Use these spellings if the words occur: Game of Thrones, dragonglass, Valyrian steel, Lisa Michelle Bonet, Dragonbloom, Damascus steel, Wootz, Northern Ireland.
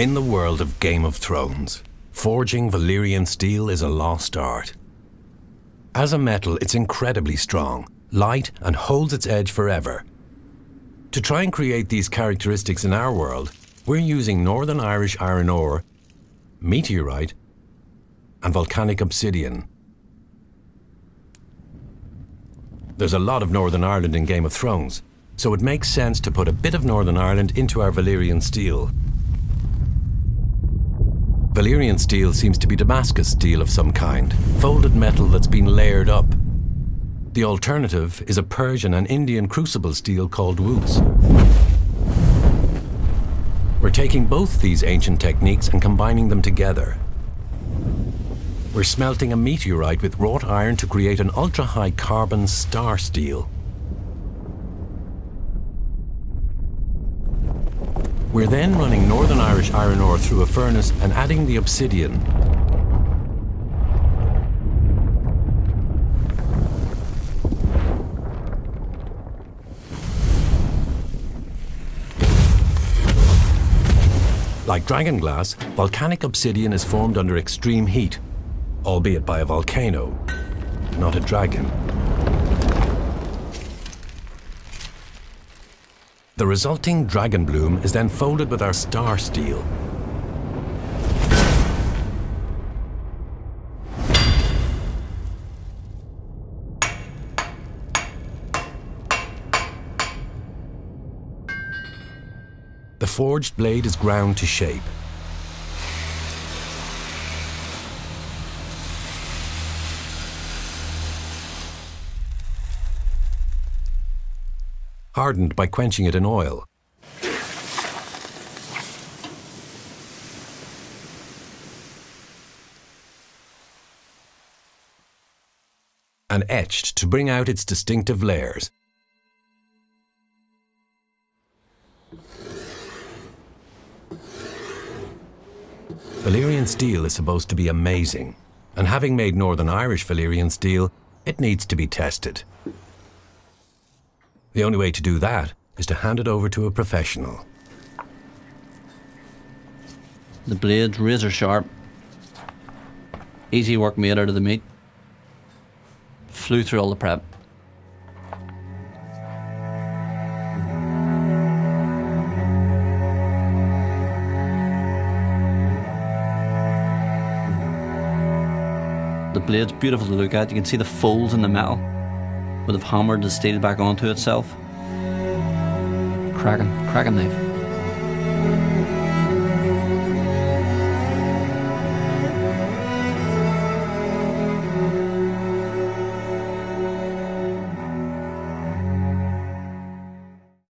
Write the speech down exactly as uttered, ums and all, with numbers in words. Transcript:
In the world of Game of Thrones, forging Valyrian steel is a lost art. As a metal, it's incredibly strong, light, and holds its edge forever. To try and create these characteristics in our world, we're using Northern Irish iron ore, meteorite, and volcanic obsidian. There's a lot of Northern Ireland in Game of Thrones, so it makes sense to put a bit of Northern Ireland into our Valyrian steel. Valyrian steel seems to be Damascus steel of some kind, folded metal that's been layered up. The alternative is a Persian and Indian crucible steel called Wootz. We're taking both these ancient techniques and combining them together. We're smelting a meteorite with wrought iron to create an ultra-high carbon star steel. We're then running Northern Irish iron ore through a furnace and adding the obsidian. Like dragonglass, volcanic obsidian is formed under extreme heat, albeit by a volcano, not a dragon. The resulting Dragonbloom is then folded with our star steel. The forged blade is ground to shape. Hardened by quenching it in oil. And etched to bring out its distinctive layers. Valyrian steel is supposed to be amazing, and having made Northern Irish Valyrian steel, it needs to be tested. The only way to do that is to hand it over to a professional. The blade's razor sharp. Easy work made out of the meat. Flew through all the prep. The blade's beautiful to look at. You can see the folds in the metal. Would have hammered the steel back onto itself. Cracking, cracking knife.